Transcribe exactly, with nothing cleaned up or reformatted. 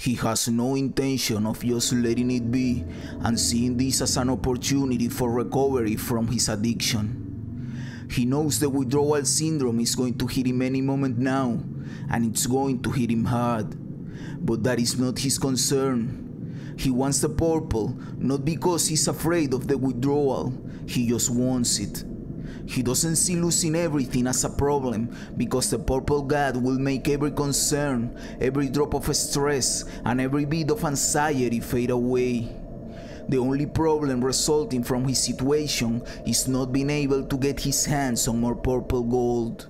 He has no intention of just letting it be and seeing this as an opportunity for recovery from his addiction. He knows the withdrawal syndrome is going to hit him any moment now, and it's going to hit him hard, but that is not his concern. He wants the purple, not because he's afraid of the withdrawal, he just wants it. He doesn't see losing everything as a problem, because the purple God will make every concern, every drop of stress, and every bit of anxiety fade away. The only problem resulting from his situation is not being able to get his hands on more purple gold.